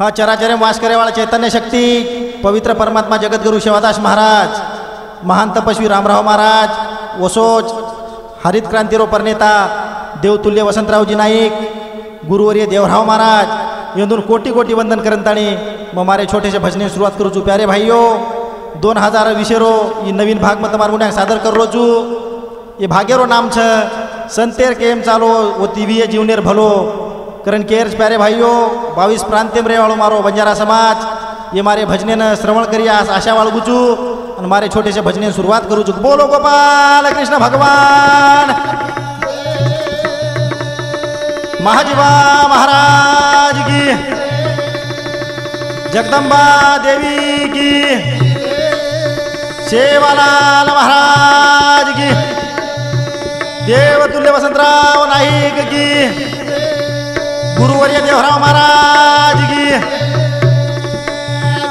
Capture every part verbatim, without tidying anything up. हाँ चराचर में वास करे वाला चैतन्य शक्ति पवित्र परमात्मा जगतगुरु शिवादास महाराज, महान तपस्वी रामराव महाराज, वसोज हरित क्रांतिरोपर नेता देवतुल्य वसंतरावजी नाईक, गुरुवर्य देवराव महाराज यदून कोटी कोटी वंदन करंताणी ममारे छोटे से भजने शुरुआत करो चू। प्यारे भाइयों, दोन हज़ार वीसेरो ये नवीन भाग में तमार गुण सादर करो चू। ये भाग्यरो नाम छ संतेर केम चालो वो तीवी जीवनेर भलो करण केर। प्यारे भाइयों, बावीस प्रांतिम रेवाळो मारो बंजारा समाज ये मारे भजने न श्रवण करिया आशा वाळगू छू और मारे छोटे से भजने शुरुआत करू छू। बोलो गोपाल कृष्ण भगवान महाजीवा महाराज की, जगदम्बा देवी की, सेवालाल महाराज की, देवतुल्य वसंतराव नाईक की, गुरुवर्य देवराव महाराज की।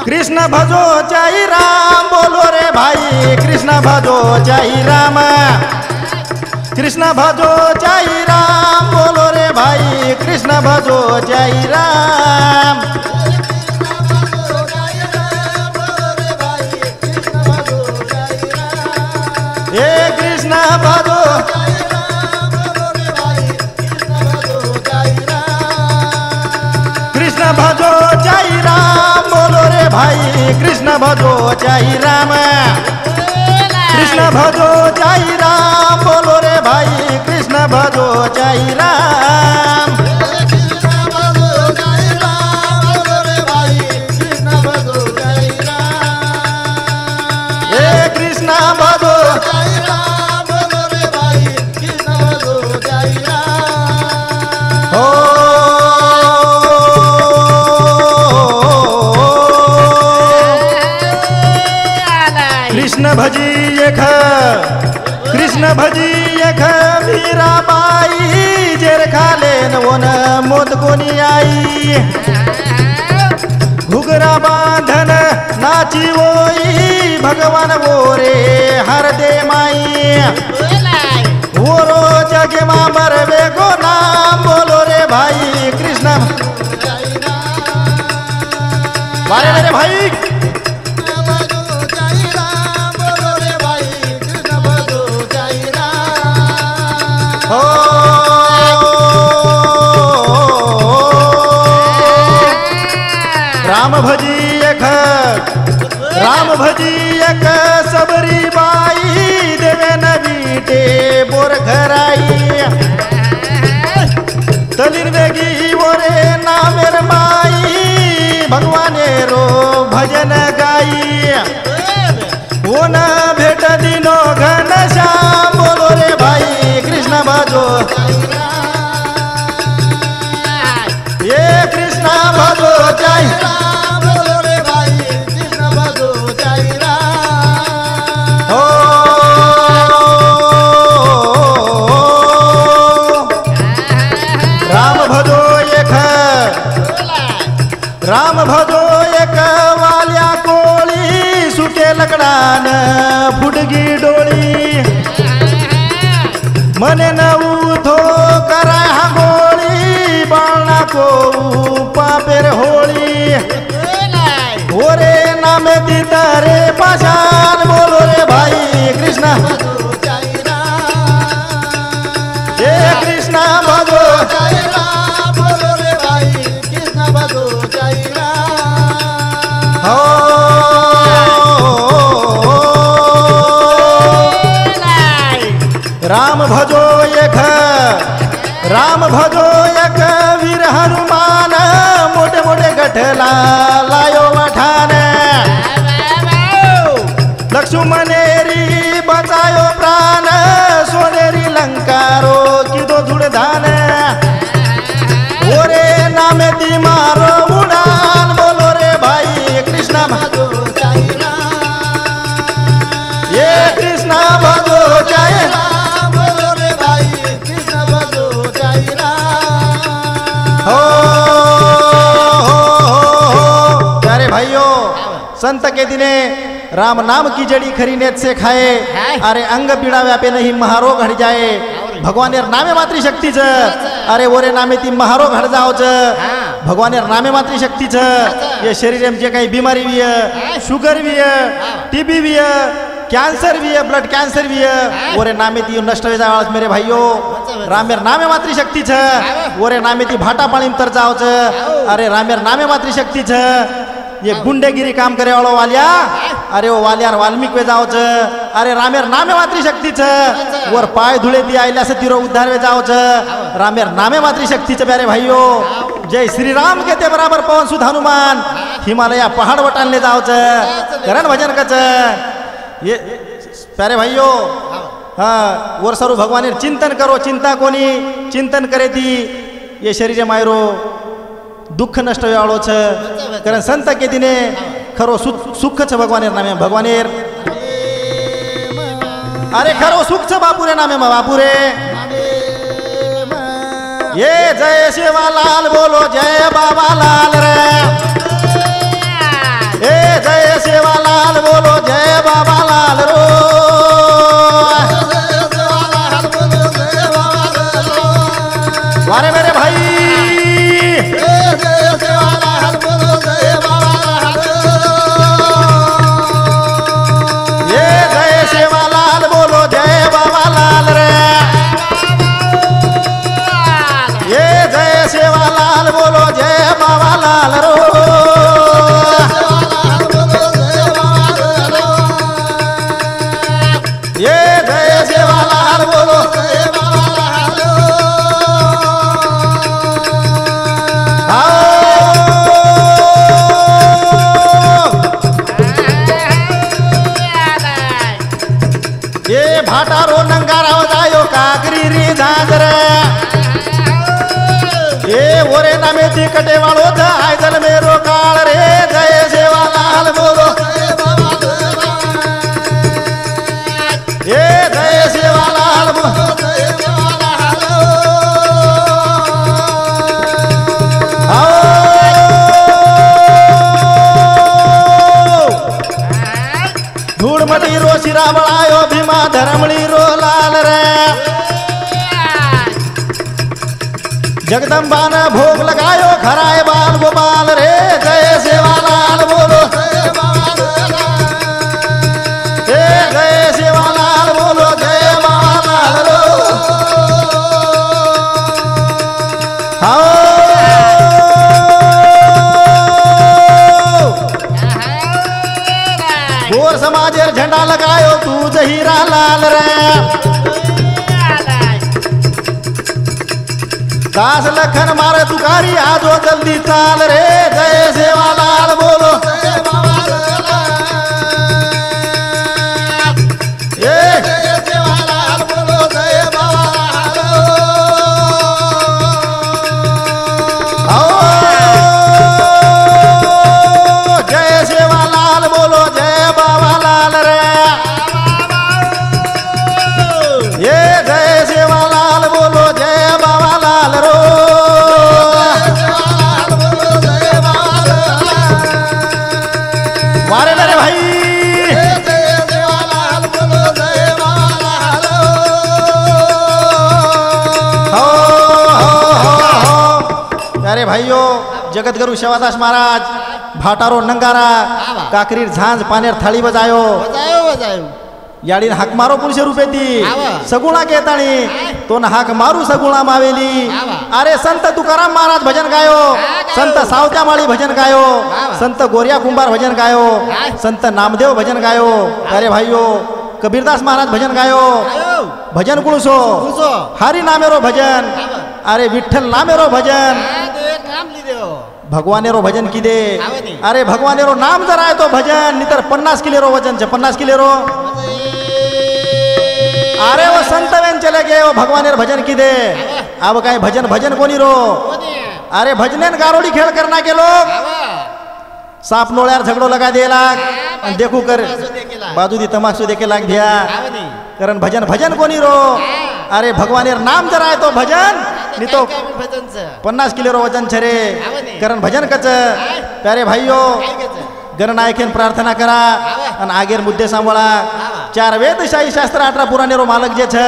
कृष्ण भजो जय राम, बोलो रे भाई कृष्ण भजो जय राम, कृष्ण भजो जय राम, बोलो रे भाई कृष्ण भजो जय राम। हे कृष्ण भजो कृष्ण भजो जय राम, बोलो रे भाई कृष्ण भजो जय राम, कृष्ण भजो जय राम, बोलो रे भाई कृष्ण भजो जय राम। कृष्ण भजो जय राम, बोलो रे भाई कृष्ण भजो जय राम। हे कृष्ण भजो जय राम, बोलो रे भाई कृष्ण भजो जय राम। ओ कृष्ण भजी एक कृष्ण भजी एक मीराबाई जेर खाले न वो न मोत कोनी आई, घुघरा बांधन नाची वोई भगवान वो रे हर दे माई। वो रो जगे माँ मरवे को नाम, बोलो रे भाई कृष्ण बारे मेरे भाई भजी एक राम भजी एक सबरी बाई देवे न बीटे बोर घराई। तलिर वेगी बोरे नामेर माई भगवाने रो भजन गाई। वो न भेट दिनो घन श्याम, बोलो रे भाई कृष्ण भजो ये कृष्ण भजो जय फुटगी डोली मने नऊ थो करा गोली बाणा को पापेर होली। ओरे नामे तितारे पाशान, बोलो रे भाई कृष्णा हे कृष्णा भजो जय राम, बोलो रे भाई कृष्णा भजो जय राम। राम भजो एक राम भजो एक वीर हनुमान मोटे मोटे गठला लायो वठान। लक्ष्मणेरी बचायो प्राण सोनेरी लंकारो किदो धुड़धान। ओरे नामे ती मारो उड़ान, बोलो रे भाई कृष्णा भजो जय राम, ये कृष्णा भजो जय राम, संत के दिने राम नाम की जड़ी खरी नेत से खाए अरे अंग पीड़ा व्यापे नहीं महारोग हट जाए। भगवान यार नामे मातृशक्ति छ अरे वो रे नामे ती महारोग हट जाओ छ। भगवान नामे मात्र शक्ति ये शरीर में जे कहीं बीमारी भी है, शुगर भी है, टीबी भी है, कैंसर भी है, ब्लड कैंसर भी है, ओरे नामे ती नष्ट हो जाओ मेरे भाइयों। रामेर नामे मात्र शक्ति छे, ओरे नामे ती भाटा पाणी तर जाओ छे। अरे रामेर नामे मात्र शक्ति छे, ये गुंडेगिरी काम करे वालो वालिया, अरे वो वालियार वाल्मीक वे जाओ छे। अरे रामेर नामे मात्र शक्ति छे, वर पाय धुले ती आयला से तिरो उद्धार वे जाओ छे। रामेर नामे मात्र शक्ति छे प्यारे भाइयों। जय श्री राम कहते बराबर पवन सुध हनुमान, हिमालय पहाड़ वटान ले जाओ छे, करण भजन कच। ये प्यारे भाइयों, हाँ वर सारू भगवान चिंतन करो, चिंता कोनी चिंतन करे थी ये शरीर मायरो दुःख नष्ट वालो छे। कारण संत के दिने खरो सुख छे भगवानेर नामे, भगवानेर अरे खरो सुख छे बापूरे नामे में बापूरे। ये जय सेवालाल बोलो जय बाबा लाल रे, ये जय सेवालाल बोलो जय बाबा लाल रो। वारे मेरे भाई ये जय सेवालाल बोलो जय बाबा लाल रे, ये जय सेवालाल बोलो जय बाबा लाल रो। ये जय सेवालाल बोलो जय बाबा लाल रो। भाटारो नंगारा जायो काकरी री झांजरे, ये ओरे नामे ती कटे वालो था आयजल मेरो काल रे। जय सेवालाल बोलो ये जय सेवालाल बोलो जय बाबा लाल। धूड़मटी रो शिरा बळायो भीमा धरमणी रो लाल रे, जगदम्बा ने भोग लगायो खराय बाल गोपाल रे। जय सेवालाल बोलो हे, जय सेवालाल बोलो जय बाबा लाल रो। आओ समाजेर झंडा लगायो तू जहीरा लाल रे, दास लखन मारे तुकारी आजो जल्दी चाल रे। जय सेवालाल बोलो भाइयों। जगतगुरु सेवादास महाराज भाटारो नंगारा काकरी झांझ पानेर थाली बजायो, याडीन हाक मारो पुरुष रूपे ती सगुणा केताणी तो न हाक मारू सगुणा मावेली। अरे संत तुकाराम महाराज भजन गायो, संत सावत्या माळी भजन गायो, संत गोरिया कुंभार भजन गायो, संत नामदेव भजन गायो। अरे भाइयों, कबीरदास महाराज भजन गायो, भजन कुणसो हरि नामेरो भजन, अरे विठ्ठल नामेरो भजन, भगवानेरो भजन की दे। अरे भगवानेरो नाम जरा है तो भजन, नितर पन्नास किले रो वजन छे, पन्नास किले रो। अरे वो संत वेन चले गए, वो भगवानेर भजन की दे। अब कहीं भजन भजन कोनी रो, अरे भजनेन गारोडी खेल करना के लोग साप नोळ्यार झगड़ो लगा दे लाग, देखू कर बाजू दी तमाशू देखे लाग दिया। कारण भजन भजन कोनी रो, अरे भगवानेर नाम जरा है तो भजन, नहीं तो पन्नास किलो रो वजन छे रे। कारण भजन कच प्यारे भाइयों। गणनायकेन प्रार्थना करा अन आगेर मुद्दे सांभाळा। चार वेदशाही शास्त्र अठरा पुराणे रो मालक जे छे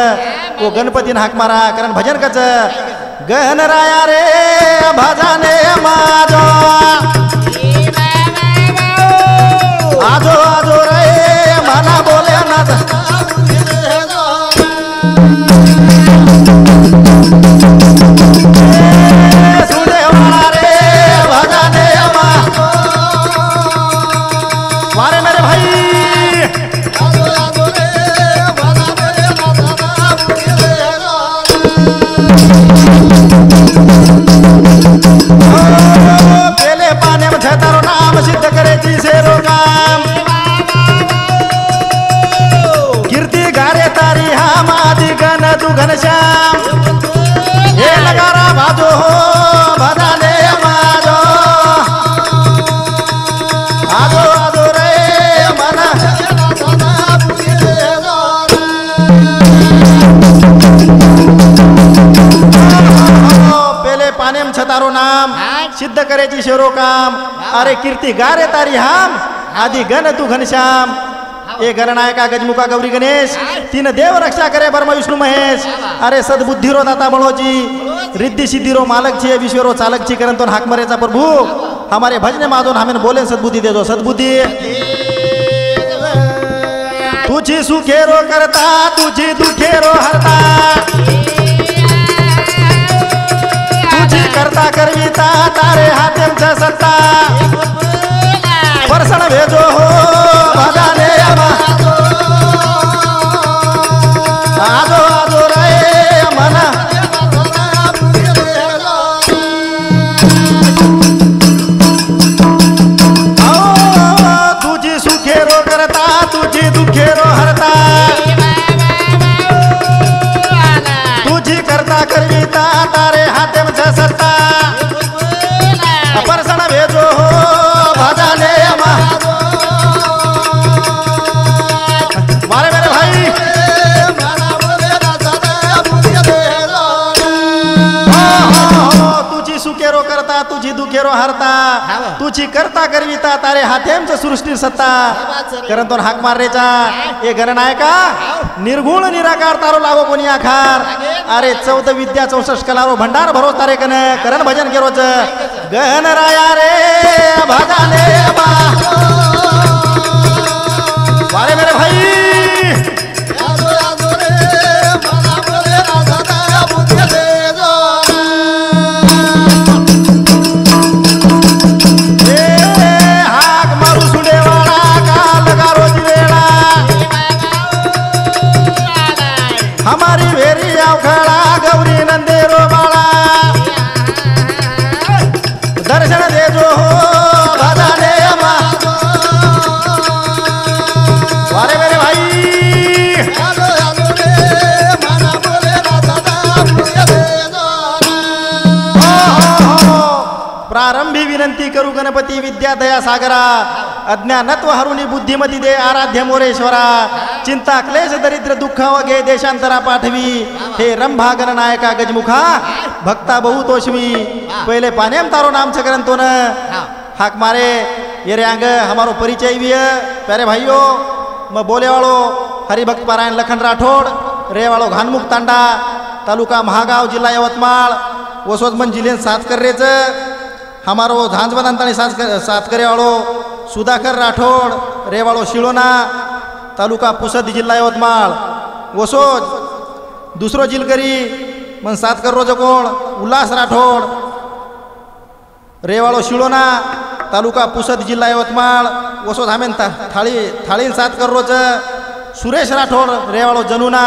वो गणपतीन हाक मारा, कारण भजन कच। गहनराया रे भजने माजो आजो आजो रे मना बोले ना सुने वाला रे भजने माजो वारे मेरे भाई पहले पाने में तारो नाम सिद्ध करे जी से रोगाम कीर्ति गारे तारी हम आदि गण तू घनश्याम ये नगारा बाजो हो बदाने माजो आजो आजो रे मना पहले पाने में तारो नाम सिद्ध करे जी शेरो काम अरे कीर्ति गारे तारी हम आदि गण तू घनश्याम ये गणनायका गजमुखा गौरी गणेश तीन देव रक्षा करे ब्रह्मा विष्णु महेश अरे सद्बुद्धि रो दाता बणोजी रिद्धि सिद्धि रो मालक छे विश्व रो चालक छी करन तो हाक मरेचा प्रभु हमारे भजने माधो हमें बोले सद्बुद्धि दे दो सद्बुद्धि तुझी सुखेरो करता तुझी दुखेरो हरता करता करविता तारे हाथ में सत्ता परसण भेजो हो भजाने आजो आजो रे मना तुझी सुखेरो करता तुझी दुखेरो हरता तुझी करता करविता तारे हाथ में सत्ता तुझी दुखेरो हरता तुझी करता करविता तारे हाथेम च सृष्टी सत्ता करन तो हाक मार रेचा ये गणनायका निर्गुण निराकार तारो लागो कोणी आकार अरे चौदह विद्या चौसठ कलारो भंडार भरो तारे कने करन भजन केरो च गहनराया रे भजाने वारे मेरे भाई करू गणपति विद्या दया सागरा अज्ञानत्व हरुणी बुद्धिमती दे आराध्य मोरेश्वरा चिंता क्लेश दरिद्र दुःख वगे देशांतरा पाठवी हे रंभा गणनायका गजमुखा भक्ता बहु तोषवी पहले पाने में तारो नाम छकरन तो न हाक मारे ये रे आंग हमारो परिचय भी है प्यारे भाइयों मैं बोले वालो हरिभक्त पारायण लखन राठौड़ रे वालो घानमुख तांडा तालुका महागाव जिला यवतमाळ वसवंत जिले साथ कर रहे च हमारो झांझवंतानी साथ करेवाळो सुधाकर राठौड़ रेवाळो शिलोना तालुका पुसद जिल्हा यवतमाळ वसोज दुसरो जिलकरी मन साथ करो जो कोण उल्हास राठौड़ रेवाळो शिलोना तालुका पुसद जिल्हा यवतमाळ वसोज हमें था, थाली थालीन साथ करो ज सुरेश राठौड़ रेवाळो जनुना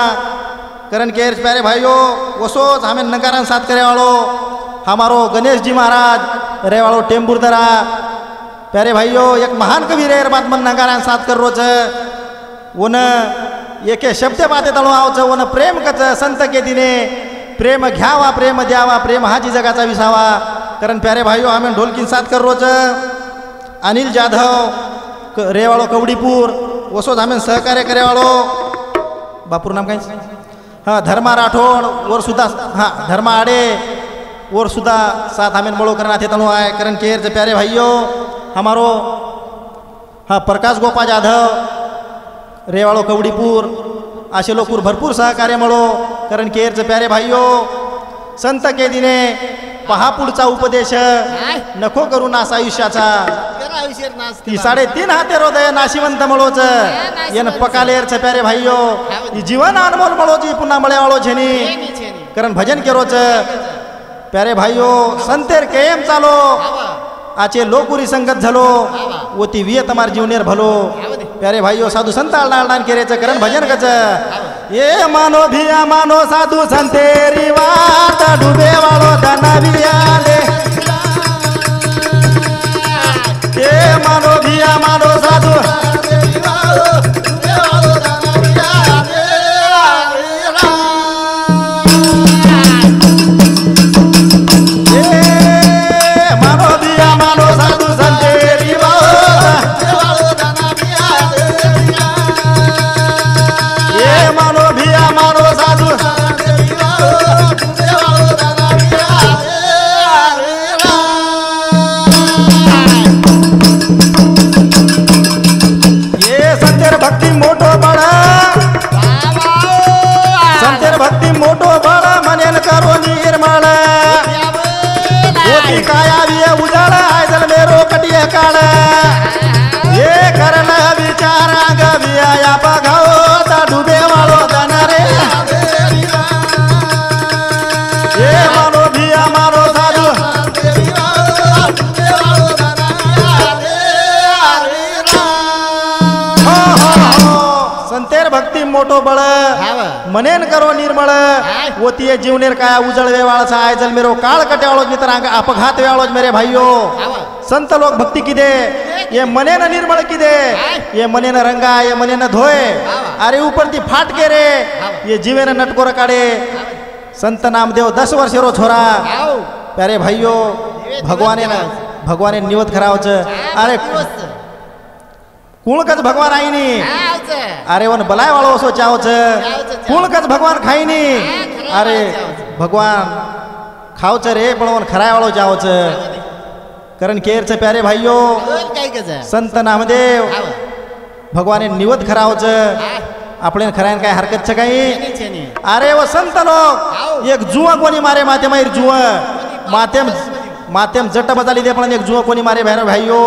करण केर प्यारे भाइयों वसोज हमें नगारान साथ करेवाळो हमारो गणेश जी महाराज रेवाड़ो टेम्बुरदरा प्यारे भाइयों एक महान कवि रेर बात मन नगारा साथ कर रो छ उन एक शब्द बातें तलो आओ छ उन प्रेम कच संत के दिने प्रेम घ्यावा प्रेम द्यावा प्रेम हाजी जगाचा विसावा कारण प्यारे भाइयों हमें ढोलकीन साथ कर रो छ अनिल जाधव रेवाड़ो कवडीपुर वसोद हमें सहकार्य करेवाड़ो बापुर नाम कहीं हाँ धर्मा राठौड़ और सुधा हाँ धर्मा आड़े और सुधा साथ हमें बड़ो करना थे तनु आए करण केर जे प्यारे भाइयों हमारो हाँ प्रकाश गोपा जाधव रेवाड़ो कवडीपुर आशेलोपुर भरपूर सहकार्य मड़ो करण केर जे प्यारे भाइयों संत केदीने पहा पुढचा उपदेश नको करू नास आयुष्याचा ती साढ़े तीन हाते हृदय नाशिवंत मळोच येन पकालेरचे प्यारे भाईयो ई जीवन अनमोल मळोजी पुन्हा मळेवाळो झेनी कारण भजन केरोच प्यारे भाईयो संतेर केम चालो आचे लोकुरी संगत झालो ओती विये तमार जीवनेर भलो प्यारे भाईयो साधू संत आळणाळणान केरेच कारण भजन गच ये मानो भिया मानो साधु संतेरी वात डूबे वालो धनवियाले ये मानो भिया मानो साधु संतेरी वालो डूबे वालो धनवियाले ये मानो भिया मानो साधु संतेरी वालो मोटो बळ मनेन करो निर्मळ ओतीये जीवनेर काया उजळ वेवाळचा आयजल मेरो काळ कट्याळोज मित्र अपघात वेळोज मेरे भाईयो संत लोक भक्ति किदे ये मनेन निर्मळ किदे ये मनेन रंगा ये मनेन धोय अरे ऊपरती फाटके रे ये जीवेन नटकोर काढे संत नामदेव दस वर्ष रो छोरा प्यारे भाईयो भगवाने ना भगवाने निवत करावच अरे कुणकच भगवान आईनी अरे वन बलाय वाळो सो चावच कुणकच भगवान खाईनी अरे भगवान खावच रे पण वन खराय वाळो जावच कारण केरच प्यारे भाईयो संत नामदेव भगवाने निवत खरावच आपले खरायन काय हरकत छ काही अरे व संत लोक एक जुवा कोणी मारे माथे माईर जुवा माथेम मातेम जट बजाली दे पण एक जुवा कोणी मारे भैरव भाईयो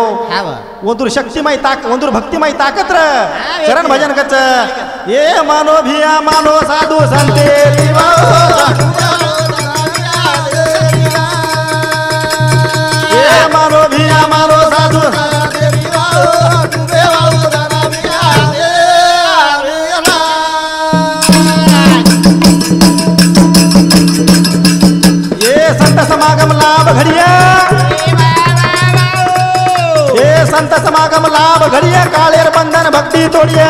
वंदुर शक्तिमय ताक वंदुर भक्तिमय ताकत र चरण भजन कच ये मानो भिया मानो साधु संतेरी वाओ ये मानो भिया मानो साधु संतेरी वाओ तुवे वाओ दाना भिया रे ना ये संत समागम लाभ घडिया संत समागम लाभ घड़िया कालेर बंधन भक्ति तोड़िया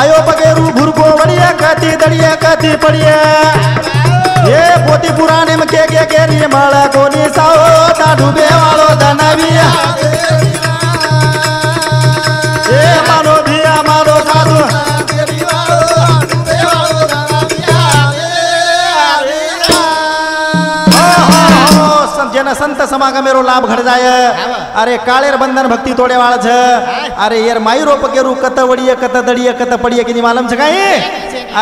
आयो बगेरू भुरको वड़िया कति दड़िया कति पड़िया ये पोती पुराने में के के के नी माला कोनी साओ ता डूबे वालो धनविया ये मानो भिया मानो साधु संत समागम मेरो लाभ घड़ जाय अरे कालेर बंधन भक्ति तोड़े वाला छ अरे यार माई रोप के रू कत वड़िया कत दड़िया कत पड़िया कि मालूम छ काही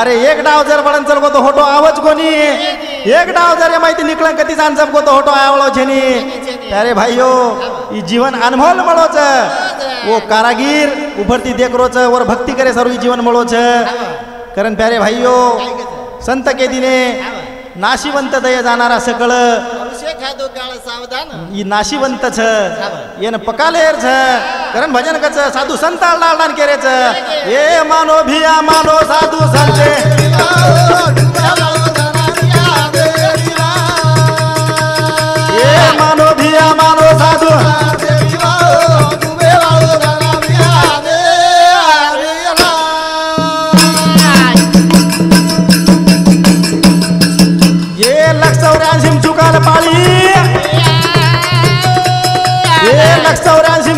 अरे एक डाव जर बड़न चल को तो होटो आवज कोनी एक डाव जर माहिती निकला कति जान सब को तो होटो आवलो छेनी अरे भाईयो ई जीवन अनमोल मळो छ वो कारागीर उभरती देखरो छ और भक्ति करे सरू ई जीवन मळो छ कारण प्यारे भाईयो संत के दिने नाशिवंत दया जाणारा सकळ नाशिवंत छ येन पकालेर छ करन भजन कच साधु संत आळणाळणान केरे छ ये मानो भिया मानो साधु संते ये मानो भिया मानो साधु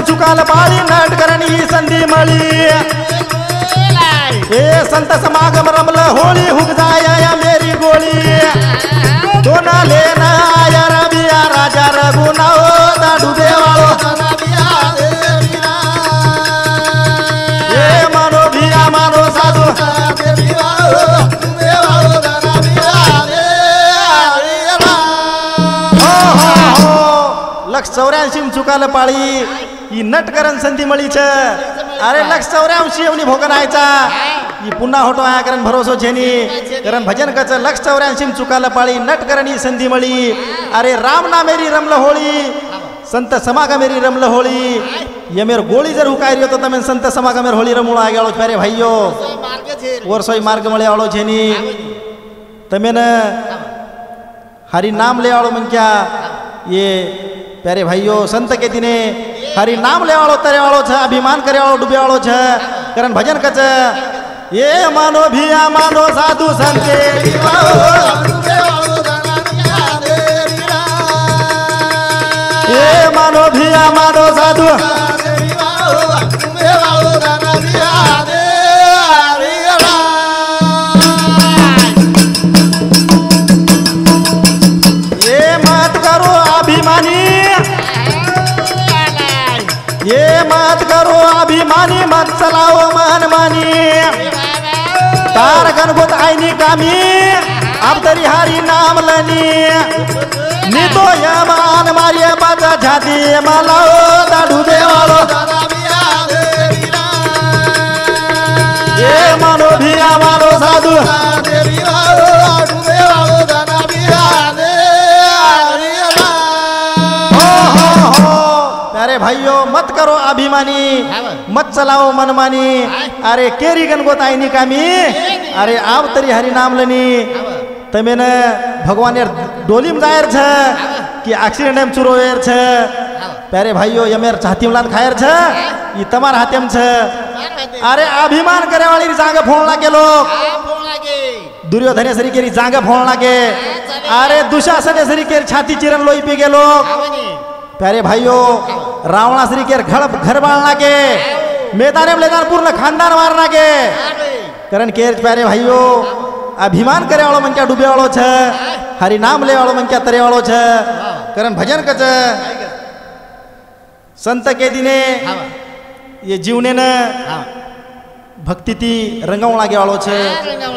चुकाल पाली नाट करनी संधि मली ए संत समागम रमल होली हुक जाया मेरी गोली दोना लेना आया रबिया राजा रघुना डूबे वालो ये मानो भिया मानो साधु लक्ष चौऱ्याऐंशी चुकाल पाळी ही नटकरण संधी मळीच अरे लक्ष चौऱ्याऐंशी एवनी भोगन आयचा ही पुन्हा होटो आया करण भरोसो झेनी करण भजन कच लक्ष चौऱ्याऐंशी चुकाल पाळी नटकरण ही संधी मळी अरे राम नामेरी रमल होळी संत समागमेरी रमल होळी ये मेरे गोली जर हुकायरी होता तमें संत समागमेर होळी रमूळ आ गेलो मेरे भाईयो और सोई मार्ग मळे आलो झेनी तमेन हरि नाम ले आलो मन क्या ये प्यारे भाइयों संत के दिने हरि नाम ले आलो तरे आलो छ अभिमान करे आलो डूबे आलो छ करण भजन कच ये मानो भिया मानो साधु संते ये मानो भिया मानो साधु अभिमानी मत चलाओ मान मानी तार गणभूत आईनी कामी अब तरी हरी नाम लनी नी तो या मान मारिया बाजा झाती मलाओ दाडू देवालो ये मानो भी मानो साधु भाइयों मत करो अभिमानी मत चलाओ मनमानी अरे केरी गणगोत आईनी कामी अरे आप तरी हरी नाम लनी तमें न भगवान डोली में जायर छ कि एक्सीडेंट में चुरोयर छ प्यारे भाइयों ये मेरे चाहती मुलान खायर छ ये तमार हाथम छ अरे अभिमान करे वाली जांगे फोड़ना के लोग दुर्योधन सरी केरी जांगे फोड़ना के अरे दुशासन सरी केरी छाती चिरन लोई पी के लोग प्यारे भाइयों रावणाश्री के घर घर बालना के मैदान में लेना पूर्ण खानदान मारना के करण के प्यारे भाइयों अभिमान करे वालों मन क्या डूबे वालों छ हरि नाम ले वालों मन क्या तरे वालों छ करण भजन कच संत के दिने ये जीवने न भक्ति ती रंगावला के वालों छ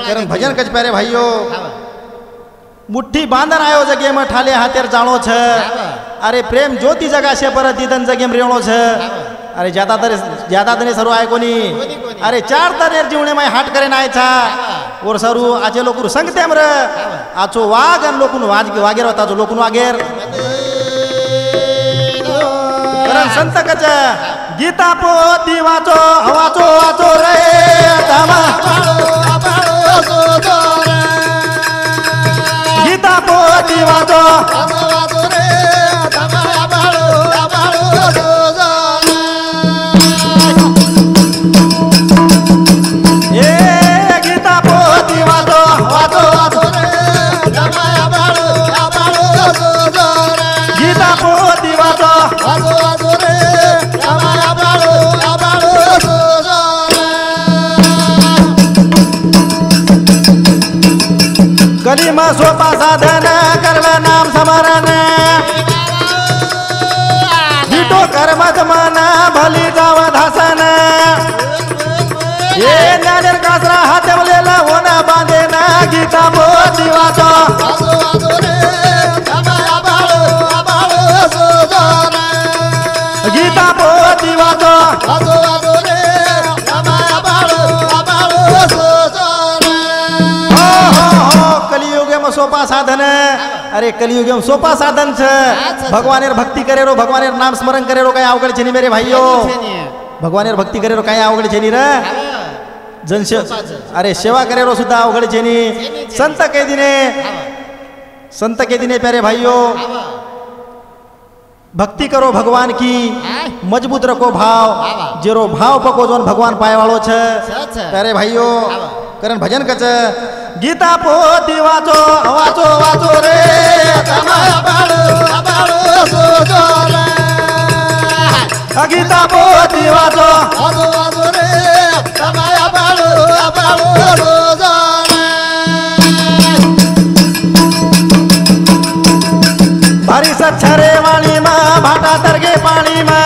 करण भजन कच प्यारे भाइयों मुठ्ठी बांधन आयो जगे में ठाले हाथेर जानो छ अरे प्रेम ज्योति जगह से पर दीदन जगे में रेणो छ अरे ज्यादा तर ज्यादा तने सरू आए कोनी अरे चार तनेर जीवने में हाट करे नाय था और सरू आचे लोकुर संगते मर आचो वाग अन लोकुन वाज के वागेर होता जो लोकुन वागेर करन संत कच गीता पोती वाचो वाचो वाचो रे धामा गीता पोती वाचो वाचो रे कलिमा सोपा साधन करवे नाम समरण जीतो कर्मत माना भली जावा धासन ये नानेर कासरा हाथे मलेला होना बांधे ना गीता बोधी वाचो गीता बोधी वाचो सोपा साधन अरे कलियुग में सोपा साधन छ भगवानेर भक्ति करे रो भगवानेर नाम स्मरण करे रो काय अवगड़ छे नी मेरे भाइयों भगवानेर भक्ति करे रो काय अवगड़ छे नी रे जन से अरे सेवा करे रो सुद्धा अवगड़ छे नी संत के दिने संत के दिने प्यारे भाइयों भक्ति करो भगवान की मजबूत रखो भाव जेरो भाव पको जोन भगवान पाए वालो छ प्यारे भाइयों करण भजन कच गीता पोती वाचो वाचो वाचो रे गीता पोती वाचो वाचो वाचो रे भारी सच्छरे वाणी माँ भाटा तरगे पाणी माँ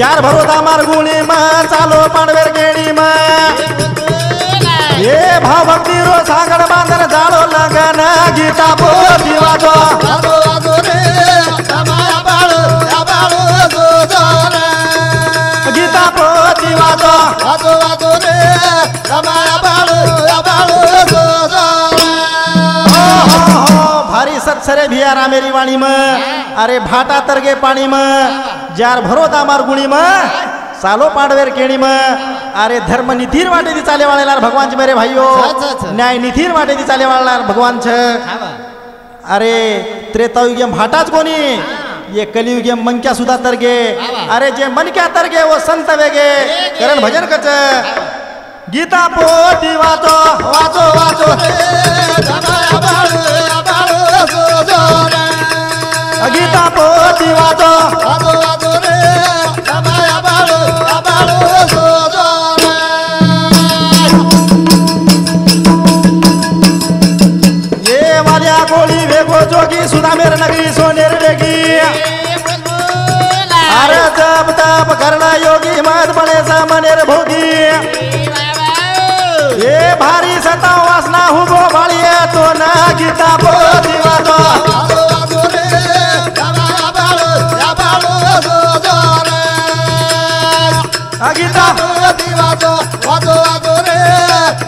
जार भरोसा मार गुणी माँ चालो पांडवेर गेणी माँ ये भाव भक्ति रो सागर बांधन जाड़ो लगना गीता सरे भियारा मेरी वाणी में अरे भाटा तरगे पानी में जार भरो दामार गुणी में सालो पांडवेर केणी में अरे धर्म निधीर वाटे दी चाले वाले लार भगवान मेरे भाइयों न्याय निधीर वाटे दी चाले वाले लार भगवान छ। अरे त्रेतायुगीय भाटाच कोणी ये कलियुगीय मनक्या सुधा तरगे अरे जे मनक्या तरगे वो संत वेगे करण भजन कच गीता पोती वाचो वाचो वाचो गीता पोती वाचो वाचो वाचो रे समाया बाळो बाळो सो जो रे ये वाल्या गोळी वेगो जोगी सुदामेर नगरी सोनेर वेगी अरे जप तप करना योगी मत बने सामनेर भोगी ये भारी सता वासना हुगो वालिए तो ना गीता पोती वाचो वाचो रे समाया बाळो बाळो सो जो रे गीता पोती वाचो वाचो वाचो रे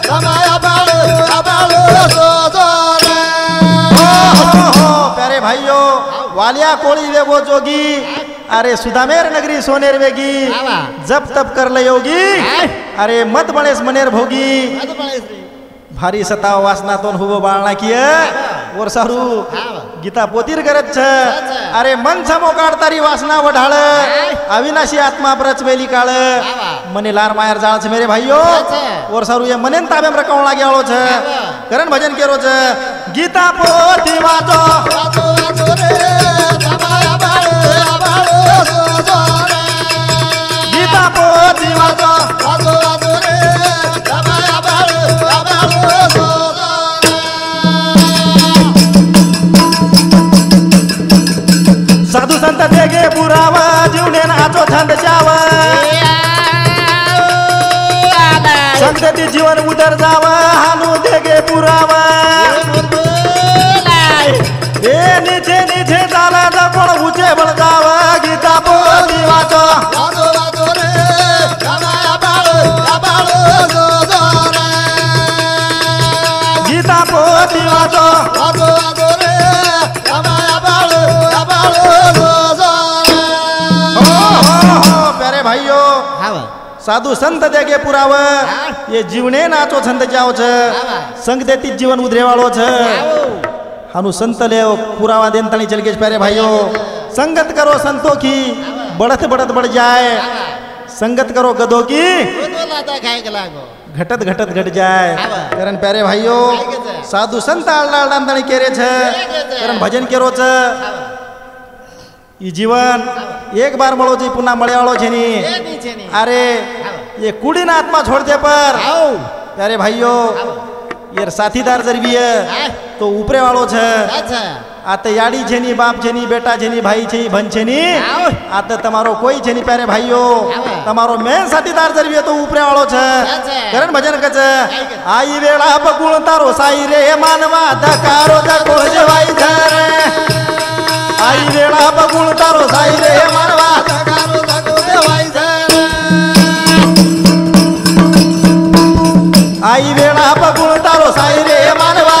समाया बाळो बाळो सो जो रे। हो हो हो प्यारे भाइयों वालिया कोळी वेगो जोगी अरे सुदामेर नगरी सोनेर वेगी जब तब कर ले योगी अरे मत बनेस मनेर भोगी भारी सताव वासना तोन हुबो बाळना किया और सारू गीता पोतीर करत छ अरे मन समो काढतारी वासना वढाळ अविनाशी आत्मा प्रच वेली काळ मने लार मायर जाळ छ मेरे भाइयो और सारू ये मनेन ताबेम रकावण लागेलो छ करण भजन केरो छ गीता पोती वाचो वाचो वाचो रे समाया बाळो बाळो सो जो रे गीता पोती वाचो वाचो वाचो रे समाया बाळो बाळो सो जो रे साधु संत देगे पुरावा जीवने नाचो छंद जावा संतती जीवन उतर जावा हानू देगे पुरावा ए नीचे नीचे जाला जपण ऊंचे बळ जावा गीता पोती वाचो वाचो वाचो रे समाया बाळो बाळो सो जो रे गीता पोती वाचो वाचो वाचो रे समाया बाळो बाळो सो जो रे। हो हो हो प्यारे भाइयों साधु संत देगे पुराव ये जीवने नाचो छंद जाओ छ संग देती जीवन उधरेवाळो छ हनु संत ले पुरावा देन तणी चल गए। प्यारे भाइयों संगत करो संतों की बढ़त बढ़त बढ़ जाए संगत करो गधों की घटत घटत घट जाए कारण प्यारे भाइयों साधु संत आलडा आलडा तणी केरे छ कारण भजन केरो छ ई जीवन एक बार मळो जी पुन्हा मळ्याळो छे नी अरे ये कुडीन आत्मा छोड़ते पर प्यारे भाइयों यार साथीदार जर भी है तो ऊपरे वालों छे आते याड़ी छेनी बाप छेनी बेटा छेनी भाई छेनी बहन छेनी आते तमारो कोई छेनी प्यारे भाइयों तमारो मेन साथीदार जर भी है तो ऊपरे वालों छे करण भजन कच आई वेला बकुल तारो साई रे मानवा धकारो धको जवाई धर आई वेला बकुल तारो साई रे मानवा धकारो धको जवाई धर आई वेला बकुल तारो साई रे मानवा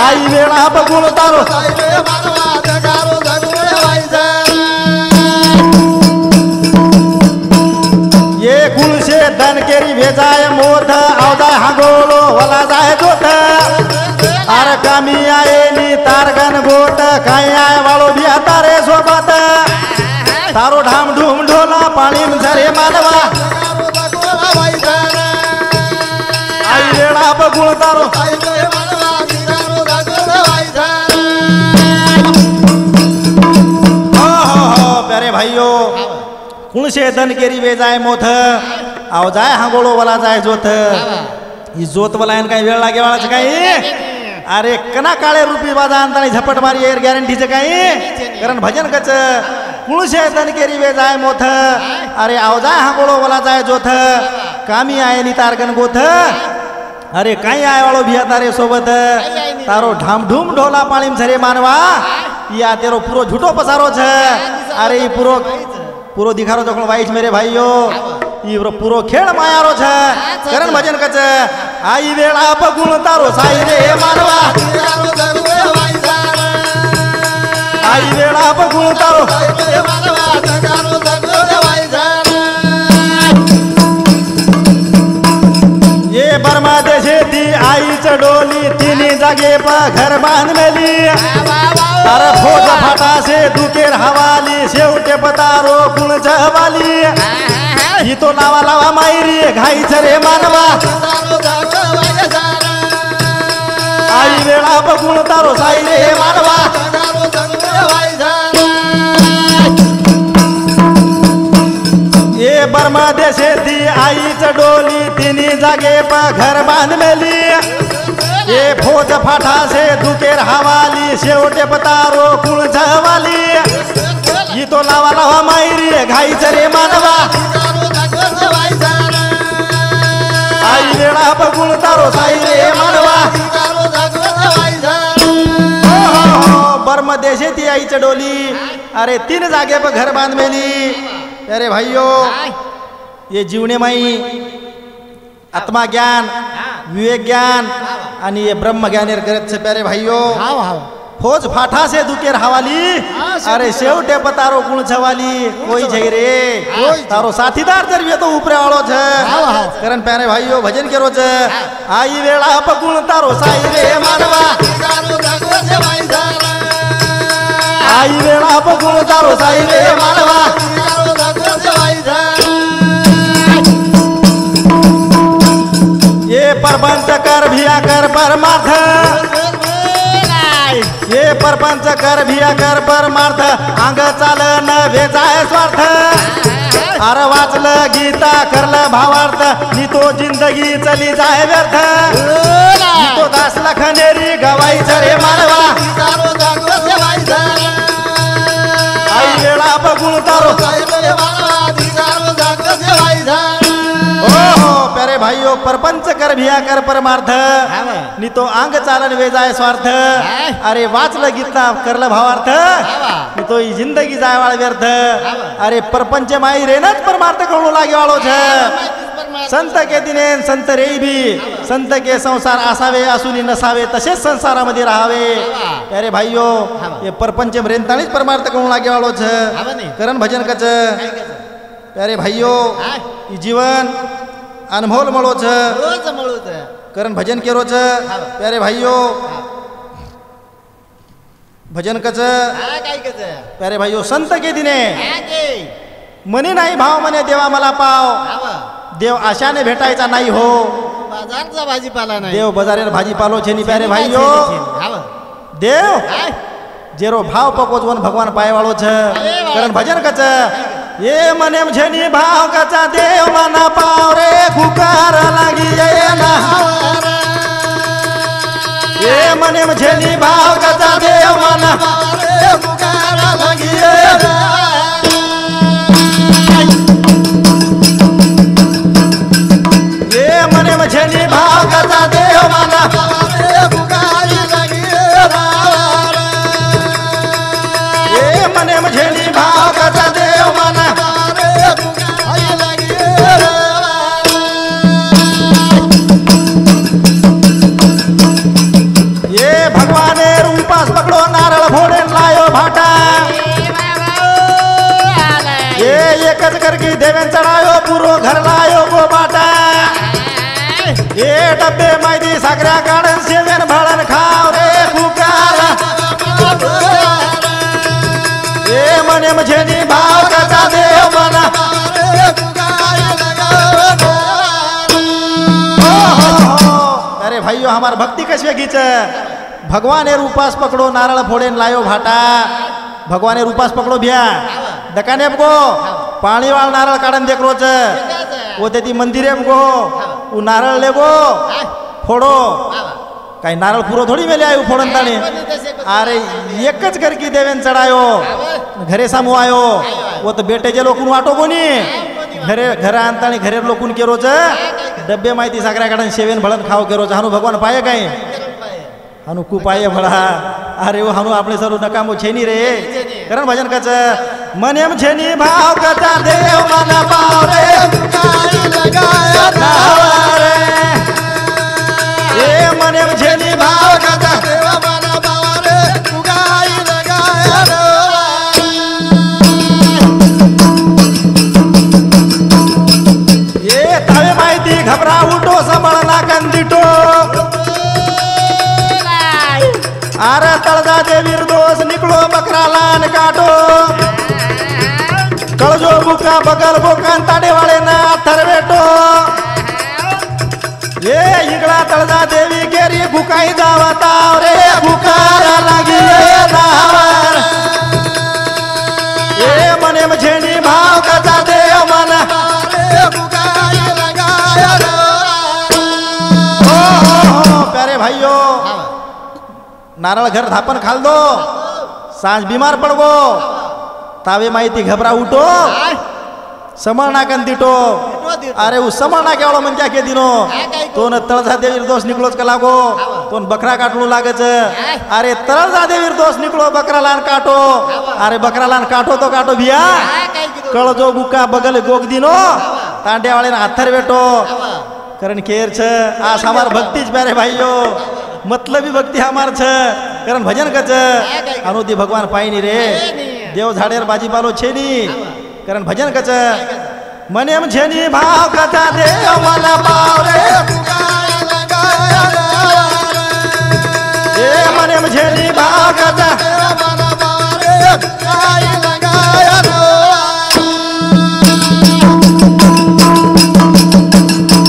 आई वेला बकुल तारो साई रे मानवा धकारो धको जवाई धर ये कुल से धन केरी भेजाय मोथ आवदा हागोलो वाला जाय गोत अरे कमी आए नी तारगन गोट काय आए वालो भी तारे सोबत तारो ढाम ढूम ढोला पानी में झरे मानवा आई वेला बकुल तारो साई रे मानवा भाइयों कुण से धन केरी वे जाए मोथ आओ जाए हांगोलो वाला जाए जोत ये जोत वाला इनका वेळ लागे वाला छकाई अरे कना काळे रूपी बाजा अंतानी झपट मारी एर गॅरंटी छकाई करण भजन कच कुण से धन केरी वे जाए मोथ अरे आओ जाए हांगोलो वाला जाए जोत कामी आए नी तारगन गोथ अरे कहीं आए वालों भी तारे सोबत तारो ढामढूम ढोला पानी में रे मानवा या तेरो पूरो झूठो पसारो छे। अरे ये पूरो पूरो दिखारो जखन वाइज मेरे भाईयो ये पूरो खेड़ मायारो छे करण भजन कचे आई वेला बगुण तारो साई रे मानवा आई वेला बगुण तारो ये बर्मा देशे थी आई चडोली तीनी जागे पर घर बांध मेली अरे फोटा फाटा से दुकेर हवाली से उठे पतारो गुण जवाली ये तो लावा लावा मायरी घाई चरे मानवा आई वेला बगुण तारो साई रे मानवा ये बर्मा देशे थी आई चडोली तीनी जागे पर घर बांध मेली ये फौज फाटा से दुकेर हवाली से उठे बतारो कुल जवाली ये तो लावा लावा मायरी घाई चरे मानवा आई वेला बगुण तारो साई रे मानवा बर्मा देशे थी आई चडोली अरे तीन जागे पर घर बांध मेली। अरे भाइयों ये जीवने माई आत्मा ज्ञान विवेक ज्ञान आणि ये ब्रह्म ज्ञान करत से प्यारे भाइयों फौज फाटा से दुकेर हवाली अरे शेवटे पतारो गुण छवाली कोई जई रे तारो साथीदार जर ये तो ऊपरे वालो छे करन प्यारे भाइयों भजन करो छे आई वेला बगुण तारो साई रे मानवा आई वेला बगुण तारो साई रे मानवा परपंच कर भिया कर परमार्थ ये परपंच कर भिया कर परमार्थ आंग चाल न भेजाय स्वार्थ अरे वाचल गीता करल भावार्थ नी तो जिंदगी चली जाए व्यर्थ नी तो दास लखनेरी गवाई चरे मानवा आई वेला बगुण तारो भाइयों परपंच कर भिया कर परमार्थ नी तो आंग चालन वेजाय स्वार्थ अरे वाचल गीता करल भावार्थ नी तो ये जिंदगी जाय वाला व्यर्थ अरे परपंच माई रेनच परमार्थ करू लागे वालो छे संत के दिने संत रे भी संत के संसार आसावे आसुनी नसावे तसे संसारा मध्य राहावे। अरे भाइयों ये परपंच रेनतानीच परमार्थ करू लागे वालो छे करण भजन कच। अरे भाइयों ये जीवन अनमोल मलो छ करण भजन करो छ प्यारे भाइयों भजन कच प्यारे भाइयों संत के दिने मने नाही भाव मने देवा मला पाव देव आशाने भेटायचा नाही हो बाजारचा भाजीपाला नाही देव बाजारेर भाजीपालो छे नी प्यारे भाइयों देव जेरो भाव पकोजवन भगवान पायवाळो छ करण भजन कच ये मने झनी भाव कचा देव मना पाव रे खुकार लगी ना ये मने झनी भाव कचा देव मना रे खुकार लगी ये मने झनी भाव कचा देव मना रे खुकार लगी ये मने झनी भाव कचा करके देवें चढ़ायो पूरो घर लायो गो बाटा ये डब्बे मायदी सागरा गार्डन सेवन भड़न खाओ रे पुकार ये मने मुझे नी भाव कचा देव मना अरे भाइयों हमार भक्ति कशवे गीच भगवान रूपास पकड़ो नारल फोड़े लायो भाटा भगवान रूपास पकड़ो भैया दकाने आपको पानी वाल नारल काटन देख रो वो देती मंदिर को वो नारल ले गो फोड़ो कहीं नारल पूरा थोड़ी मिले आयो फोड़न ताने अरे एक करके देवेन चढ़ायो घरे सामू आयो वो तो बेटे जे लोग आटो को नहीं घरे घर आनता घरे लोग के रोज डब्बे माहिती सगळ्याकडे शेवेन भळण खाव करो हानु भगवान पाए काय हानु कु पाए भळा अरे वो हानु आपले सरू नकामो छेनी रे करण भजन कच मन एम छेनी भाव कचा देव मन पाव रे काई लगाया धावरे ए मन एम छेनी भाव कचा देव मन पाव रे उगाई लगाया रे ए तवे माहिती घबरा उठो संभळना कंदिटो अरे तळजा दे निर्दोष निकलो बकरा लान काटो कळजो बुका बगल बोकान ताडे वाले ना थर बेटो ये इकडा तळजा देवी गेरी भुकाई जावा ताव रे भुकारा लागी दावर ये मने मझेनी भाव कचा देव मन रे भुकाई लगाया हो हो प्यारे भाइयों नारळ घर धापन खाल दो सांज बीमार पड़ गो तावे माहिती घबरा उठो समळना कंदिटो अरे उ समळना केवळो मन क्या के दिनो तो न तळजा दे निर्दोष निकलोच का लागो तो बकरा काटलो लागच अरे तळजा दे निर्दोष निकलो बकरा लान काटो अरे बकरा लान काटो तो काटो भिया कळजो बुका बगल गोग दिनो तांड्या वाले हाथर बेटो करण केर छ आज हमार भक्तिज प्यारे भाईयो मतलबी भक्ति हमार छ करण भजन कच अनुदी भगवान पाईनी रे देव झाडेर बाजी बालो छेनी करण भजन कच मने हम छेनी भाव कथा देव मन पाव रे उगाई लगाया रे ए मने हम छेनी भाव कथा देव मन पाव रे उगाई लगाया रे आर पंचमीर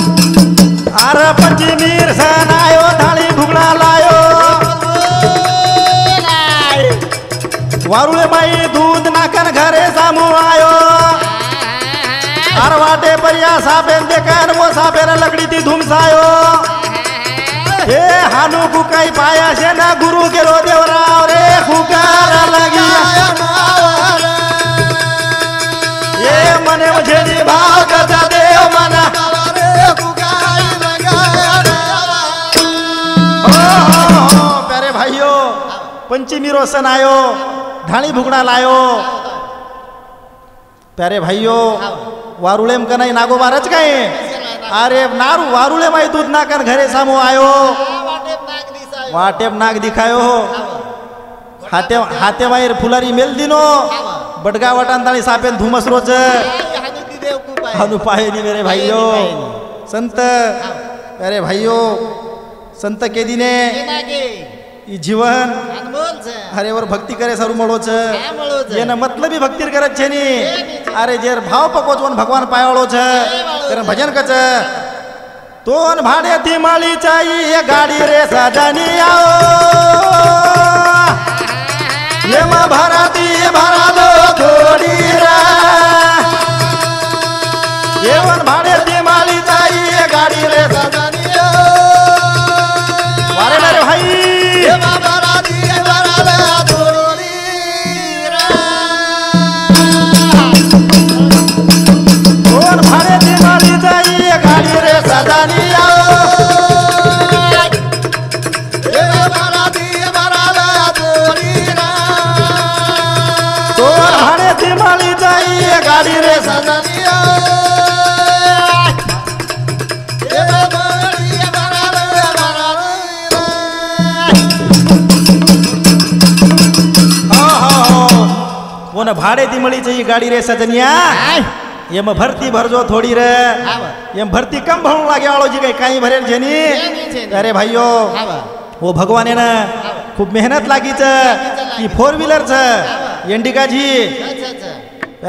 सन आयो वारुळे माई दूध नाकन घरे सामू आयो अरवाटे परिया सापेन देखान वो सापेन लकड़ी ती धुमसायो हे हानू बुकाई पाया से ना गुरु के रो देवराव रे फुकारा लगी ये मने मुझे नी भाव कचा देव मना रे फुकाई लगाया ओ प्यारे भाइयों पंचमी रोशन आयो ढाणी भुगड़ा लायो प्यारे भाइयों वारुले में कनाई नागो बारच गए अरे नारू वारुले माई दूध ना कर घरे सामो आयो वाटेप नाग दिखायो हाथे हाथे माई फुलारी मेल दिनो बटगा वटान ताली सापेन धूमस रोच अनुपाय नहीं मेरे भाइयों संत प्यारे भाइयों संत के दिने जीवन अरे और भक्ति करे सरू मळोच ये न मतलब ही भक्तिर करत छे नी अरे जेर भाव पकोचवन भगवान पायाळो छ तेरे भजन कच तोन भाडे थी माली चाई ये गाड़ी रे सजनी आओ ये मां भराती भरा दो थोड़ी रा ये वन भाडे थी माली चाई ये गाड़ी रे सजनी आओ वारे मेरे भाई भाड़े दी मिली चाहिए गाड़ी रे सजनिया ये में भर्ती भर जो थोड़ी रे ये भर्ती कम भर लगे वालों जी गई कहीं भरे जेनी अरे भाइयों वो भगवान है ना खूब मेहनत लगी च ये फोर व्हीलर च इंडिका जी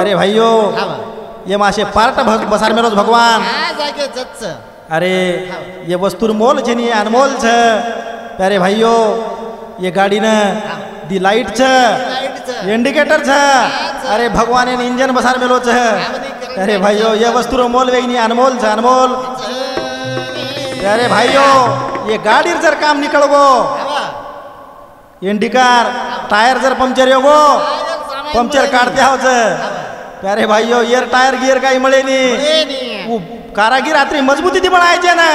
अरे भाइयों ये मासे पार्ट बसार में रोज भगवान अरे ये वस्तु मोल जेनी अनमोल च अरे भाइयों ये गाड़ी ना दी लाइट च इंडिकेटर छ अरे भगवान ने इंजन बसार मेलो छ अरे भाइयों ये वस्तु रो मोल वे नहीं अनमोल छ अनमोल अरे भाइयों ये गाड़ी जर काम निकल गो इंडिकार टायर जर पंचर हो गो पंचर काटते हो छ अरे भाइयों ये टायर गियर का ही मले नहीं वो कारागीर आत्री मजबूती थी बनाए जे ना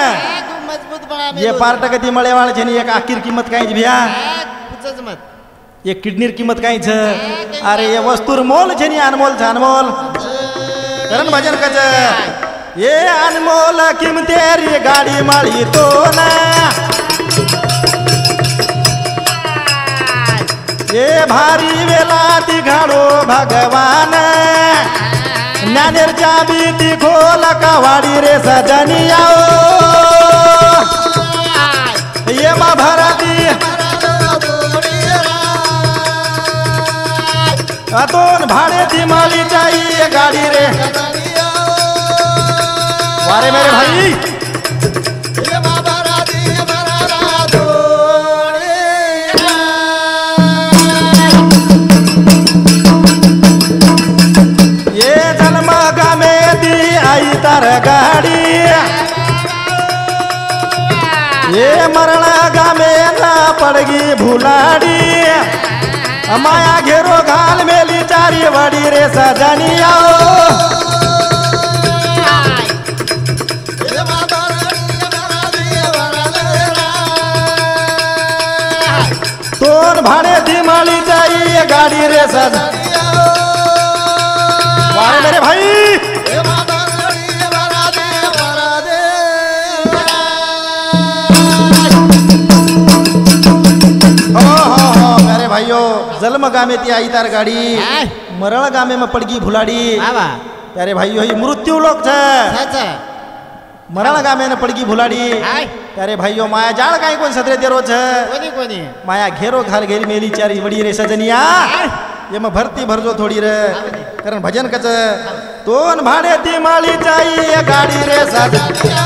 मजबूत बना ये पार्ट कधी मळेवाळ जेनी एक आखिर किंमत काई भिया कुचच मत एक किडनीर किंमत काई छ अरे ये वस्तुर मोल जेनी अनमोल जानमोल करण भजन कज ये अनमोल किमतेरी गाडी माळी तो ना ये भारी वेला दिघाडो भगवान ज्ञानेरच्या भीती खोल कावाडी रे सजनिया ये मा भरती अतोन भाडे ती माली चाहिए गाडी रे वारे मेरे भाई गाड़ी ये मरणा गा में ना पड़गी भुलाड़ी माया घेरो घाल मेली चारी वाड़ी रे सजनिया तोर भाड़े थी माली चाहिए गाड़ी रे सजनिया वारे मेरे भाई जलम गामे ती आई तार गाड़ी मरण गामे में पड़गी भुलाड़ी प्यारे भाइयों मृत्यु लोक छ मरण गामे ने पड़गी भुलाड़ी प्यारे भाइयों माया जाड़ काई कोण सतरे तेरो छ माया घेरो घाल घेरी मेली चारी वड़ी रे सजनिया ये में भरती भरजो थोड़ी रे करण भजन कच तोन भाड़े ती माली चाहिए गाड़ी रे सजनिया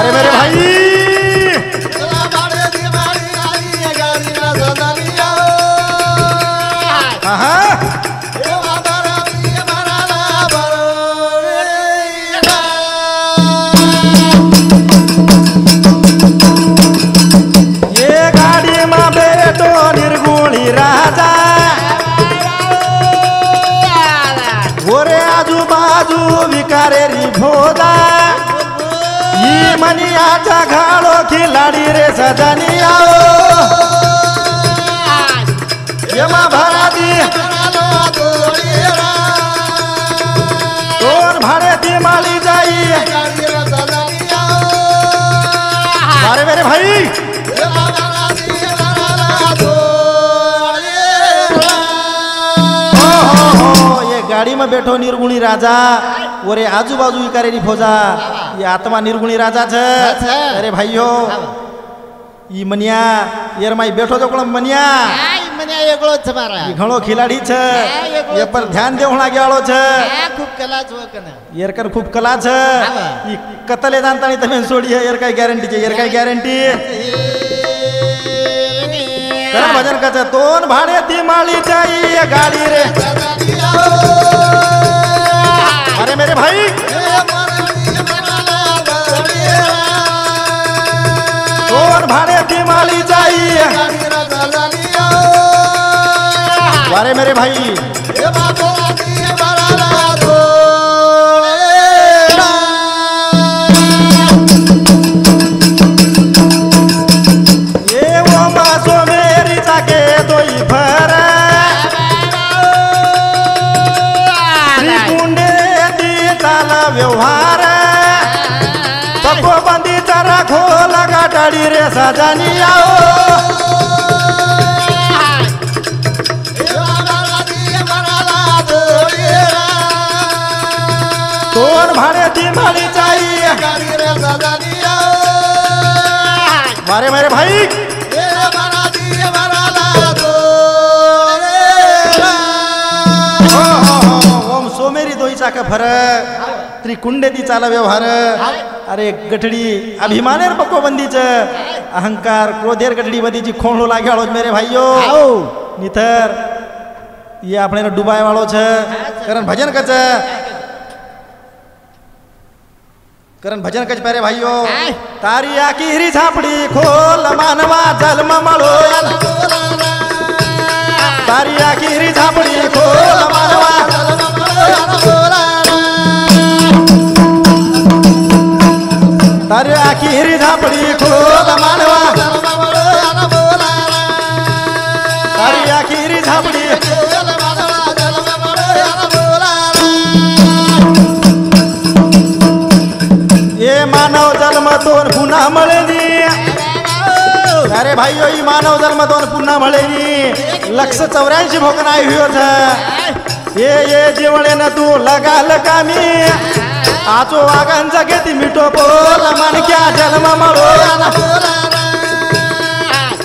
अरे मेरे भाई ये गाड़ी माँ बेटो निर्गुणी राजा गोरे आजू बाजू विकारे री भोदा मनिया घाड़ो खिलाड़ी रे सजनिया ये माँ भरा दी तोर भाड़े थी माली जाइए अरे मेरे भाई गाड़ी में बैठो निर्गुणी राजा ओरे आजू बाजू इकारे फौजा ये आत्मा निर्गुणी राजा छे अरे भाइयो ई मनिया यार माई बैठो तो कोण मनिया ई मनिया एकलो छ मारा ई घणो खिलाड़ी छे ये पर ध्यान देवणा गेळो छे खूब कला छो कने यार कर खूब कला छे ई कतले जानताणी तमे सोडी यार काय गॅरंटी छे यार काय गॅरंटी करण भजन का छे तोन भाड़े ती माली चाहिए गाड़ी रे अरे मेरे भाई तोर भाड़े की माली चाहिए अरे मेरे भाई गाड़ी रे सजनिया तोर भाड़े थी माली चाहिए गाड़ी रे सजनिया मारे मेरे भाई ओम सोमेरी दोईचा का फरक त्रिकुंडे दी चाला व्यवहार अरे गठड़ी अभिमानेर पक्वबंदी च अहंकार क्रोधेर गठड़ी बदी जी खोणलो लाग्याळो मेरे भाइयो नितर ये आपणे डुबाय वाळो छ करण भजन कच करण भजन कच प्यारे भाइयो तारी आखिरी झापड़ी खोल मानवा जन्म मळो बारी आखिरी झापड़ी खोल मानवा तारी आखिरी झापड़ी खोल मानवा तारी आखिरी झापड़ी ये मानव जन्म तोन पुन्हा मळेनी। अरे भाइयों ये मानव जन्म तोन पुन्हा मळेनी लक्ष चौऱ्याऐंशी भोगन आई ये ये जीवने न तू लगाल कामी आजो वागन जगेती मिठो बोल मन क्या जन्म मरो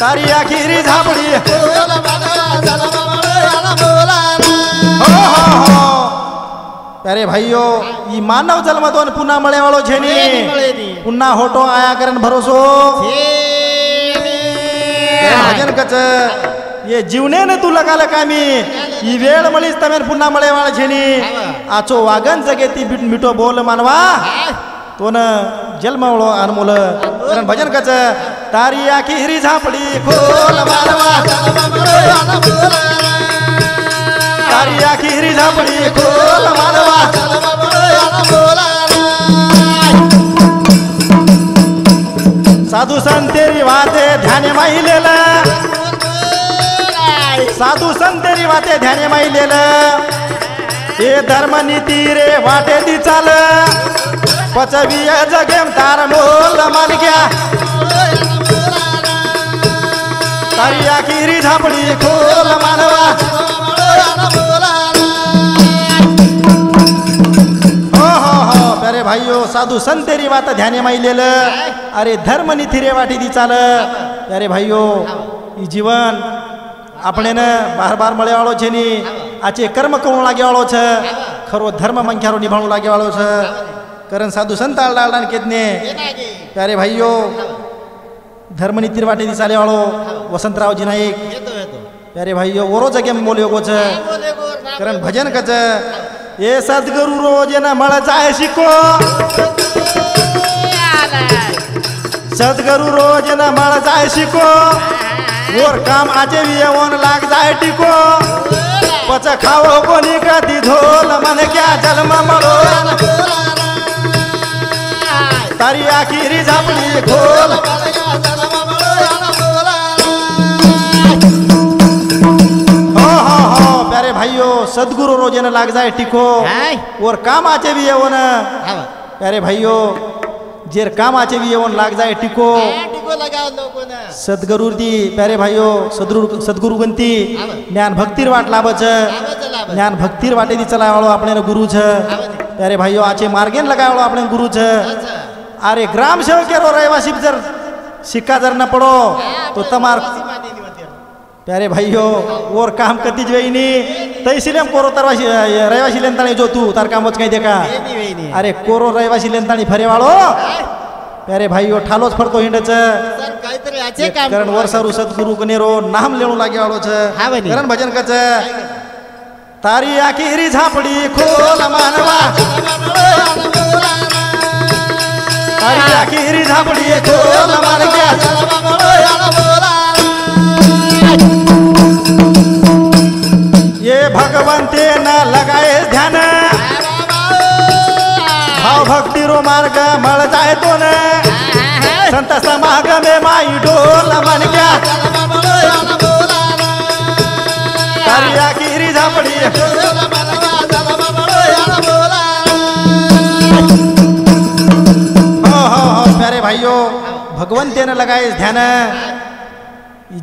तारी आखिरी झापडी हो हो हो। अरे भाइयों ये मानव जन्म तोन पुन्हा मळे वालो जेनी पुन्हा होटो आया करन भरोसो भजन कच ये जीवने ने तू लगाल कामी ये वेळ मळीस तमेन पुन्हा मळेवाळ झेनी आचो वागन जगेती मिठो बोल मानवा तोन जन्मवळो अनमोल करण भजन कच तारी आखिरी झापडी खोल मानवा तारी आखिरी झापडी खोल मानवा साधू संतेरी वाते ध्याने माहिलेला साधू संतेरी वाते ध्याने माहिलेल हे धर्म नीती रे वाटे दी चाल पचवी जगेम तार मोल मान क्या तारी आखिरी झापडी खोल मानवा भाइयों साधु संतेरी वात ध्याने माइलेल अरे धर्म नीति रे वाटी दी चाल। अरे भाइयों ये जीवन अपने न बार बार मळे वालो छे नी आचे कर्म करू लागे वालो छे खरो धर्म मंख्यारो निभाणू लागे वालो छे कारण साधु संत आळडाळडा केतने। अरे भाइयों धर्म नीति रे वाटी दी चाले वालो वसंतरावजी नाईक। अरे भाइयों ओरो जगेम बोल्यो गो छे कारण भजन कचे ये सद्गुरु रोज न मळे जाय शिको सद्गुरु रोज न मळे जाय शिको और काम आजे विवन लाग जाय टिको पच खाओ कोणी कधी झोल मन क्या जन्म मरो तारी आखिरी झापडी खोल सदगुरु रोजन लाग जाए टिको और काम आचे भी ये ना। अरे भाइयों जेर काम आचे भी ये लाग जाए टिको सदगुरु दी। प्यारे भाइयों सदगुरु सदगुरु गंती ज्ञान भक्तिर वाट लाभ ज्ञान भक्तिर वाटे दी चला वालों अपने गुरु छ। प्यारे भाइयों आचे मार्गेन लगा वालों अपने गुरु छ। अरे ग्राम सेवक रो रहिवासी जर सिक्का जर न पड़ो तो तमार। प्यारे भाइयों और काम कती जो नहीं तहसील कोरो तरवासी रहिवासी लेनताणी जो तू तार काम कहीं देखा। अरे कोरो रहिवासी लेनताणी फरे वालो। प्यारे भाइयों ठालोच फरतो हिंडच कारण वर्षारू सद्गुरु कनेरो नाम लेणू लागे वालो छे कारण भजन कच तारी आखिरी झापडी खोल मानवा तारी आखिरी झापडी खोल मानवा ये भगवंते न लगाए ध्यान भाव भक्ति रो मार्ग मळ जाए तो न संत समाग में माई ढोल मन क्या तारी आखिरी झापडी हो हो हो। प्यारे भाइयों भगवंते न लगाए ध्यान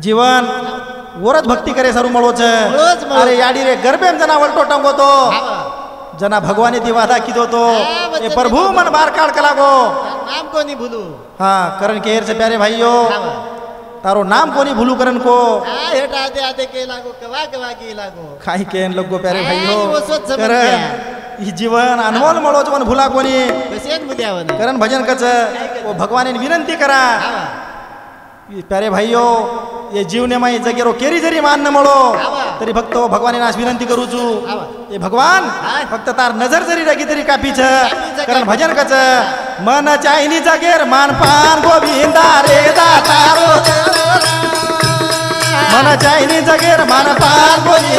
जीवन वरत भक्ति करे सारू मळो छे। अरे याडी रे गरबेम जना वलटो टंगो तो जना भगवाने दी वादा कीधो तो ए प्रभु मन बार काढ के लागो नाम कोनी भूलू हां कारण के हेर से। प्यारे भाइयों तारो नाम कोनी भूलू करन को हेट आते आते के लागो कवा कवा के लागो काई केन लोगो। प्यारे भाइयों कारण ई जीवन अनमोल मळो जवन भूला कोनी बसेन मुद्यावन कारण भजन कच ओ भगवाने विनंती करा। प्यारे भाइयों ये जीवने माई जगेरो केरी जरी मान न मळो तरी भक्त भगवान नाश विनंती करू छू ये भगवान फक्त तार नजर जरी रगी तरी काफी छ कारण भजन कच मन चाहीनी जगेर मान पान गोविंदा रे दातारो मन चाइनी जगेर मन पार बोली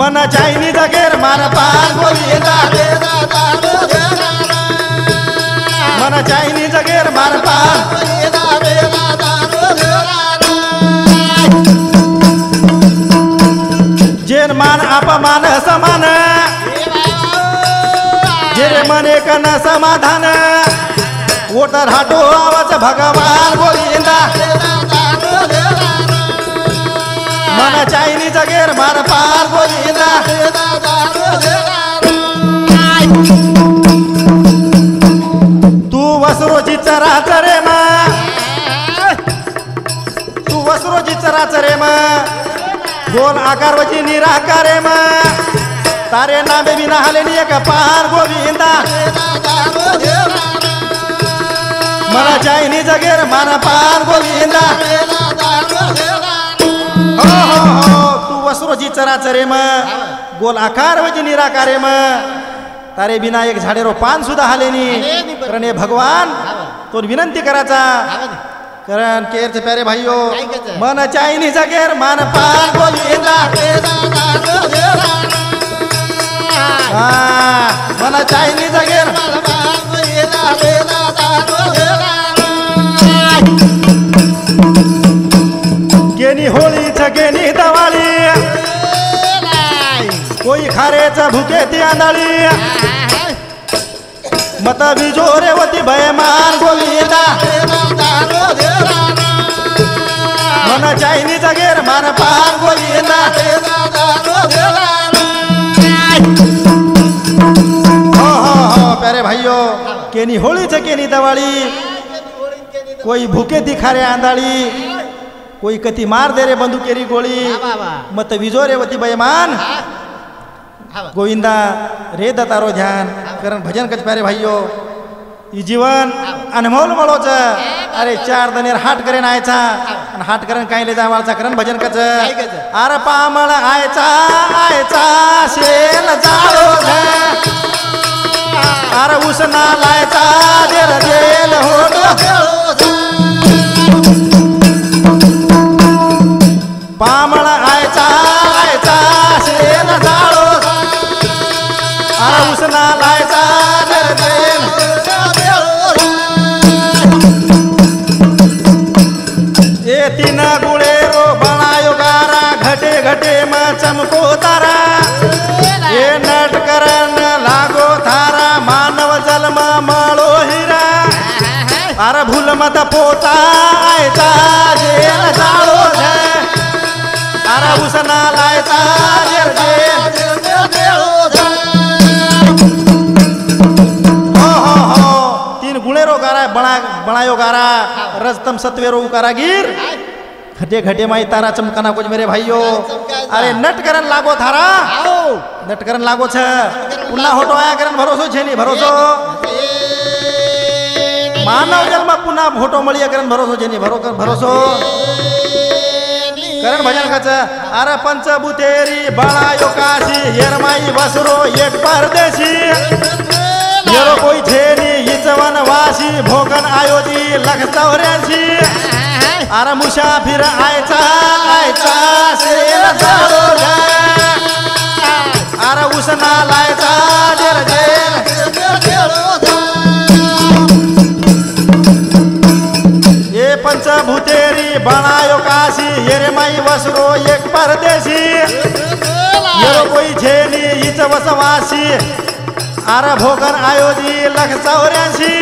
मन चाइनी जगेर मन पार बोली मन चाइनी जगेर मन पार मान अपमान समान जेरे मन एक न समाधान वोटर हटो आवाज भगवान बोलिंदा मन चाइनी जगेर मन पार बोलिंदा तू वसरो जिचरा चरे मां तू वसरो जिचरा चरे मां गोल आकार वजी निराकार तारे नामे बिना हलेनी एक पार गोविंदा मन चाइनी जगेर मन पार गोविंदा हो हो हो तू वसरोजी चराचरे म गोल आकार वजी निराकार तारे बिना एक झाडेरो पान सुद्धा हलेनी कारण हे भगवान तो विनंती कराचा करण केर से प्यारे भाइयों मन चाइनी जगेर मन पार बोलिंदा मन चाइनी जगेर गेनी होली छेनी दवाली कोई खारे च भूके त्यादाली मत बिजोरे वती भयमान बोलिंदा मन चाइनी जगेर मन पार गोविंदा हो हो हो प्यारे भाइयों केनी होली से केनी दवाली कोई भूखे दिखा रे आंधाड़ी कोई कति मार दे रे बंदूकेरी गोली मत विजो रे वती बेईमान गोविंदा रे दतारो ध्यान करण भजन कच प्यारे भाइयों ये जीवन अनमोल मलोच अरे चार दनेर हाट करेन आयचा हाट करेन काय ले जावाचा करेन भजन कच अरे पामळ आयचा आयचा शेल जाळो घे अरे उसना लायचा देर देल होडो पामळ आयचा आयचा शेल जाळो अरे उसना लायचा देर देल तीन गुळे रो बनायो गारा घटे घटे म चमको तारा ये नटकरण लागो थारा मानव जन्म माळो हिरा अरे भूल मत पोता आयचा जेल जाळो घे अरे उसना लायचा जेल हो हो हो तीन गुळे रो गारा बना बनायो गारा रजतम सत्वेरो कारागीर घटे घटे माई तारा चमकाना कुछ मेरे भाइयों अरे नटकरण लागो थारा नटकरण लागो छ पुन्हा होटो आया करण भरोसो छे नी भरोसो मानव जन्म पुनः होटो मळी करण भरोसो छे नी भरोसो करण भजन कच अरे पंचभूतेरी बाळायो काशी येरमाई वसरो एक परदेशी येरो कोई छे नी इचवन वासी भोगन आयोजी लख चौऱ्यासी अरे मुसाफिर आयचा आयचा शेर जाळो घे अरे उसना लायचा जेल जेल ये पंचभूतेरी बनायो काशी येरे माई वसरो एक परदेशी येरो कोई झेली इच वसवासी अरे भोगन आयोजी लख चौऱ्यासी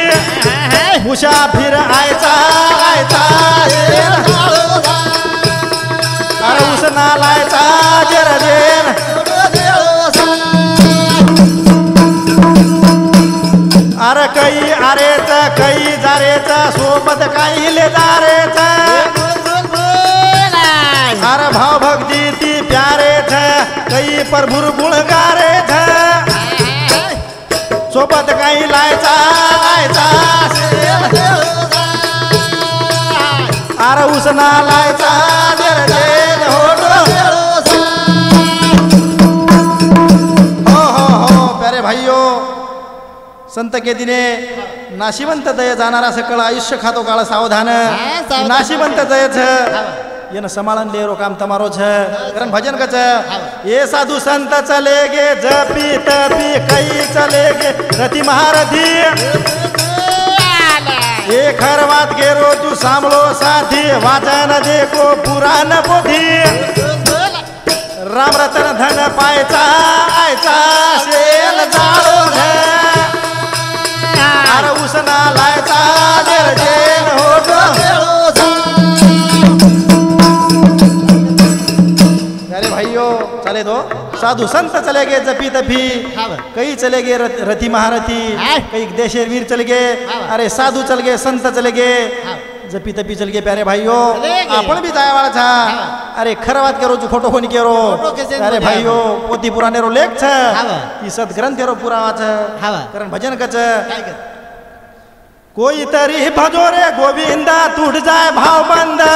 मुसाफिर आयचा आयचा शेर जाळो घे अरे उसना लायचा जेल जेल अरे कई आरेच कई जारेच सोबत काही ले जारेच अरे भाव भक्ति ती प्यारेच कई प्रभुर गुण गारेच सोबत काही लायचा लायचा शेर जाळो घे अरे उसना लायचा जेल जेल होडो हो हो हो प्यारे भाइयों संत केतीने नाशिवंत तय जाणारा सकळ आयुष्य खातो काळ सावधान नाशिवंत तयच ये न समालन ले रोकाम तमारो छ करन भजन कच ये साधु संत चलेगे जपी तपी कई चलेगे रति महारथी ये खरवात गेरो तू सांभळो साथी वाचन देखो पुराण पोथी राम रतन धन पायचा आयचा शेल जाळो घे अर उसना लायचा देर जेन होतो चले दो साधु संत चले गए जपी तपी कई चले गए रथी महारथी कई देशेर वीर चले गए अरे साधु चल गए संत चले गए जपी तपी चल गए प्यारे भाइयों अपन भी जाया वाला था अरे खरवात करो जो खोटो होनी करो अरे भाइयों पोती पुराने रो लेख था ये सदग्रंथ रो पूरा था करन भजन कच कोई तरी भजो रे गोविंदा टूट जाए भाव बंदा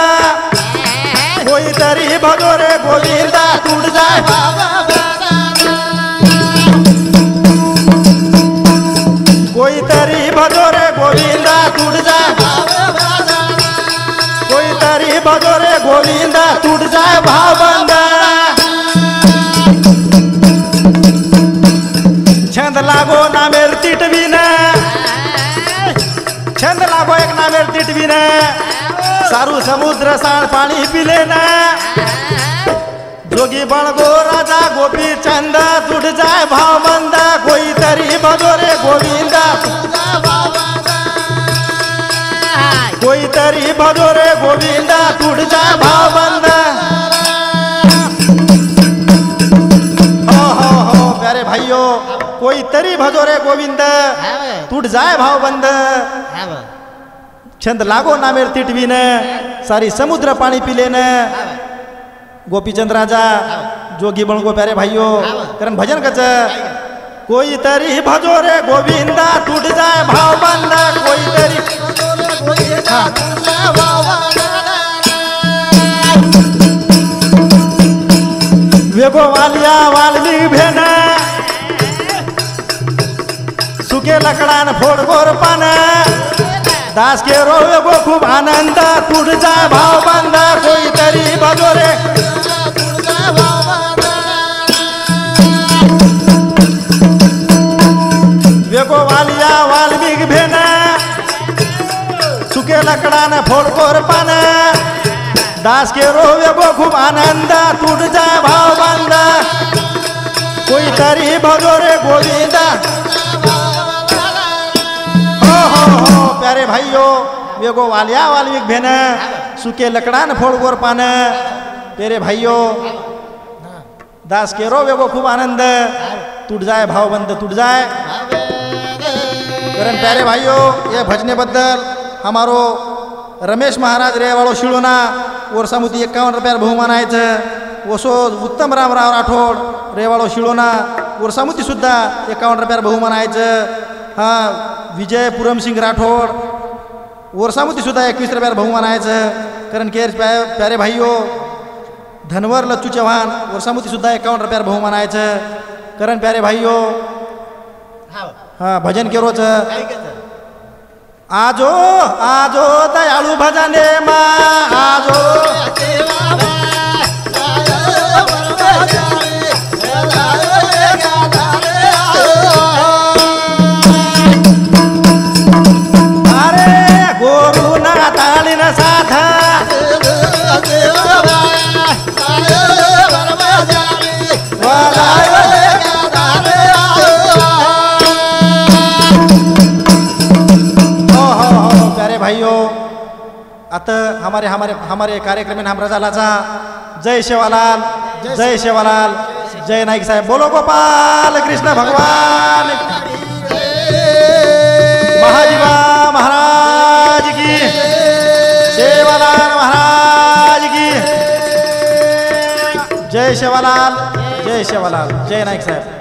कोई तरी भजो रे गोविंदा टूट जाए बाबा कोई तरी भजो रे गोविंदा टूट जाए बाबा कोई तरी भजो रे गोविंदा टूट जाए भावंदा छंद लागो ना मेर तिटवीना छंद लागो एक ना मेर तिटवीना सारू समुद्र सार पानी पी लेना जोगी बण गो राजा गोपी चंदा टूट जाए भाव मंदा कोई तरी भजोरे गोविंदा कोई तरी भजोरे गोविंदा टूट जाए भाव मंदा हो हो हो प्यारे भाइयों कोई तरी भजोरे गोविंदा टूट जाए भाव बंदा छंद लागो ना मेर तिटवी ने सारी समुद्र पानी पी लेने गोपीचंद राजा जोगी बण गो प्यारे भाइयों करन भजन कच कोई तरी भजो रे गोविंदा टूट जाए भाव बंदा कोई तरी वेगो वालिया वाली भेना सुके लकड़ा न फोड़ गोर पाना दास के रोवे को खूब आनंद टूट जाए भाव बंदा कोई तरी भजो रे वेको वालिया वाल्मीकि भेना सुके लकड़ा न फोड़ कोर पाना दास के रोवे को खूब आनंद टूट जाए भाव बंदा कोई तरी भजो रे गोविंदा प्यारे भाइयों वेगो वालिया वाल्मीकि भेना सुके लकड़ा न फोड़ गोर पाना प्यारे भाइयों दास के रो वेगो खूब आनंद टूट जाए भाव बंद टूट जाए करन प्यारे भाइयों ये भजने बद्दल हमारो रमेश महाराज रे वालों शिलोना और समुदी इक्यावन रुपया बहुमान आए थे वो सो उत्तम राम राव राठौड़ रे वालों शिलोना और समुदी सुद्धा इक्यावन रुपया बहुमान आए थे हाँ विजय पुरम सिंह राठौड़ वर्षामुती सुद्धा एकवीस रुपया बहुमान आयच कारण केर प्यारे भाइयों धनवर लच्चू चव्हाण वर्षामुती सुद्धा एकावन रुपया बहुमान आयच कारण प्यारे भाइयों हाँ भजन के रोच आजो आजो दयालु भजने मा आजो आता हमारे हमारे हमारे कार्यक्रम में हम रजा लाजा जय सेवालाल जय सेवालाल जय नायक साहेब बोलो गोपाल कृष्ण भगवान महाजीवा महाराज की सेवालाल महाराज की जय सेवालाल जय सेवालाल जय नायक साहेब।